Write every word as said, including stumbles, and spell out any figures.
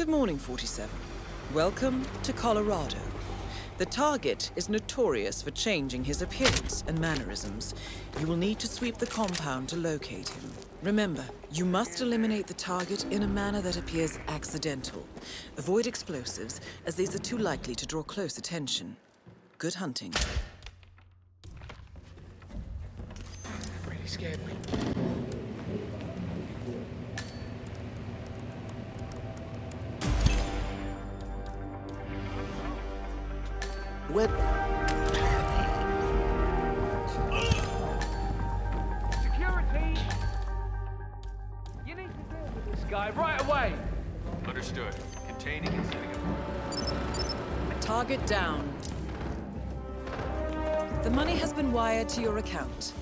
Good morning, forty-seven. Welcome to Colorado. The target is notorious for changing his appearance and mannerisms. You will need to sweep the compound to locate him. Remember, you must eliminate the target in a manner that appears accidental. Avoid explosives, as these are too likely to draw close attention. Good hunting. Really scared me. Web. Security! You need to deal with this guy right away! Understood. Containing and setting up. Target down. The money has been wired to your account.